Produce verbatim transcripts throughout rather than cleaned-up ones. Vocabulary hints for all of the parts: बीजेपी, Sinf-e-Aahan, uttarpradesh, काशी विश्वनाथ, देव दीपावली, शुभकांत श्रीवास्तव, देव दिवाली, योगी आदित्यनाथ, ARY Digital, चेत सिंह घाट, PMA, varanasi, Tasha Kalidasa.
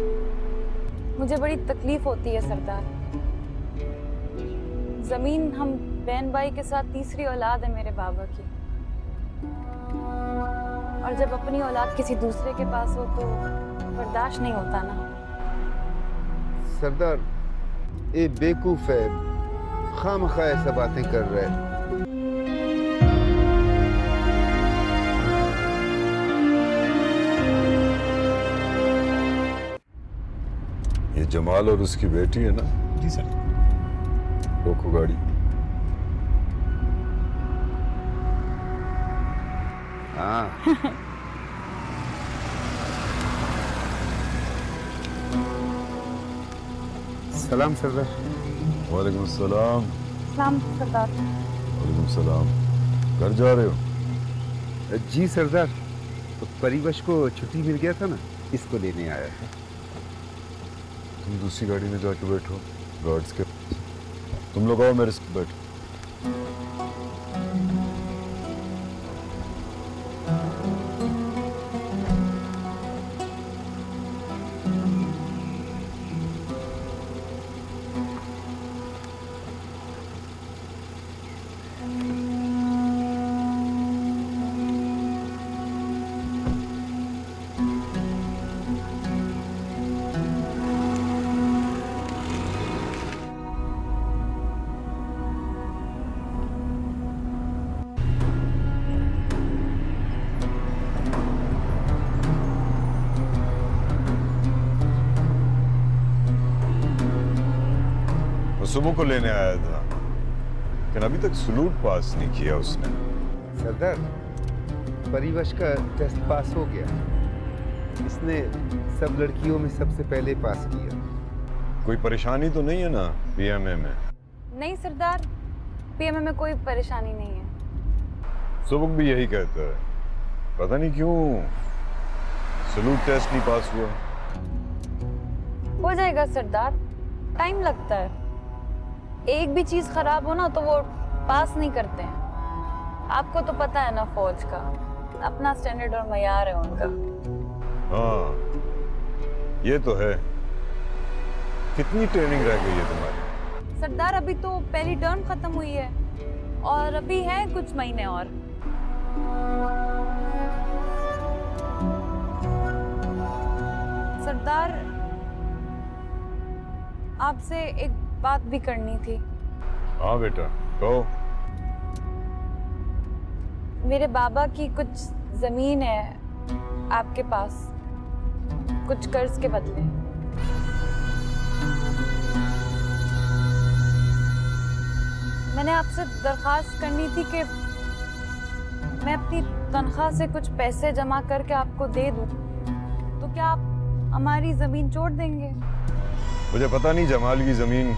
मुझे बड़ी तकलीफ होती है सरदार। जमीन हम बहन भाई के साथ तीसरी औलाद है मेरे बाबा की, और जब अपनी औलाद किसी दूसरे के पास हो तो बर्दाश्त नहीं होता ना। सरदार ये बेवकूफ है, खामखा ऐसा बातें कर रहे हैं। ये जमाल और उसकी बेटी है ना? जी सर। रोको गाड़ी। हाँ। सलाम सरदार। वालेकुम सलाम। सलाम सरदार। वालेकुम सलाम। घर जा रहे हो? जी सरदार, तो परिवश को छुट्टी मिल गया था ना, इसको लेने आया था। तुम दूसरी गाड़ी में जाके बैठो गार्ड्स के। तुम लोग आओ मेरे साथ बैठो। सुबह को लेने आया था, लेकिन अभी तक सलूट पास नहीं किया उसने। सरदार, परिवश का टेस्ट पास हो गया। इसने सब लड़कियों में सबसे पहले पास किया। कोई परेशानी तो नहीं है ना पीएमए में? नहीं सरदार, पीएमए में कोई परेशानी नहीं है। सुबह भी यही कहता है, पता नहीं क्यों सलूट टेस्ट नहीं पास हुआ। हो जाएगा सरदार, टाइम लगता है। एक भी चीज खराब हो ना तो वो पास नहीं करते हैं। आपको तो पता है ना, फौज का अपना स्टैंडर्ड और मयार है उनका। हाँ, ये तो है। कितनी ट्रेनिंग रह गई है तुम्हारी? सरदार अभी तो पहली टर्म खत्म हुई है और अभी है कुछ महीने और। सरदार, आपसे एक बात भी करनी थी। हाँ बेटा, कहो। मेरे बाबा की कुछ जमीन है आपके पास, कुछ कर्ज के बदले। मैंने आपसे दरखास्त करनी थी कि मैं अपनी तनख्वाह से कुछ पैसे जमा करके आपको दे दूं, तो क्या आप हमारी जमीन छोड़ देंगे? मुझे पता नहीं जमाल की ज़मीन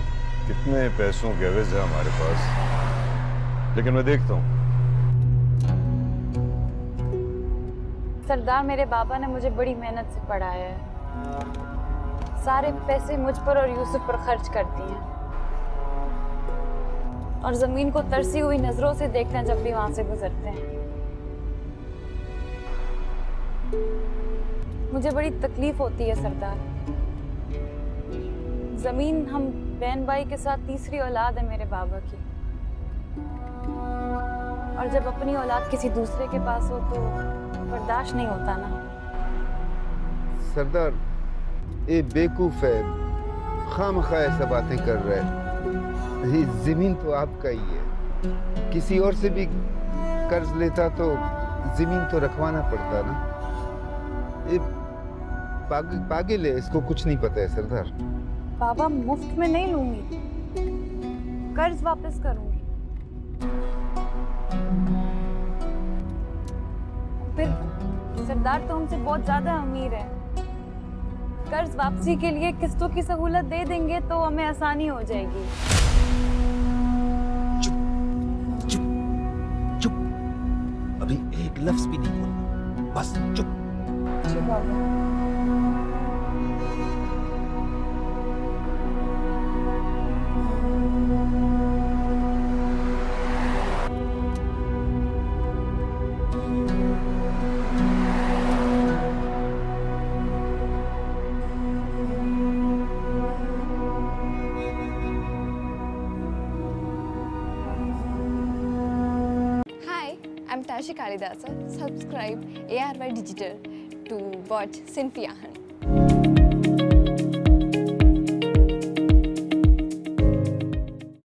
कितने पैसों के एवज है हमारे पास, लेकिन मैं देखता हूँ। सरदार, मेरे बाबा ने मुझे बड़ी मेहनत से पढ़ाया है। सारे पैसे मुझ पर और यूसुफ पर खर्च करती हैं और ज़मीन को तरसी हुई नज़रों से देखते हैं जब भी वहाँ से गुजरते हैं। मुझे बड़ी तकलीफ होती है सरदार। जमीन हम बहन भाई के साथ तीसरी औलाद है मेरे बाबा की, और जब अपनी औलाद किसी दूसरे के पास हो तो बर्दाश्त नहीं होता ना। सरदार, ये बेवकूफ है, खामखा ऐसा बातें कर रहे हैं। ये जमीन तो आपका ही है, किसी और से भी कर्ज लेता तो जमीन तो रखवाना पड़ता ना। ये पाग, पागल है, इसको कुछ नहीं पता है सरदार। बाबा, मुफ्त में नहीं लूंगी, कर्ज वापस करूंगी। फिर सरदार तो हमसे बहुत ज्यादा अमीर है, कर्ज वापसी के लिए किस्तों की सहूलत दे देंगे तो हमें आसानी हो जाएगी। चुप चुप चुप, अभी एक लफ्ज भी नहीं बोलना, बस चुप। चुप बाबा। I'm Tasha Kalidasa. Subscribe A R Y Digital to watch Sinf-e-Aahan.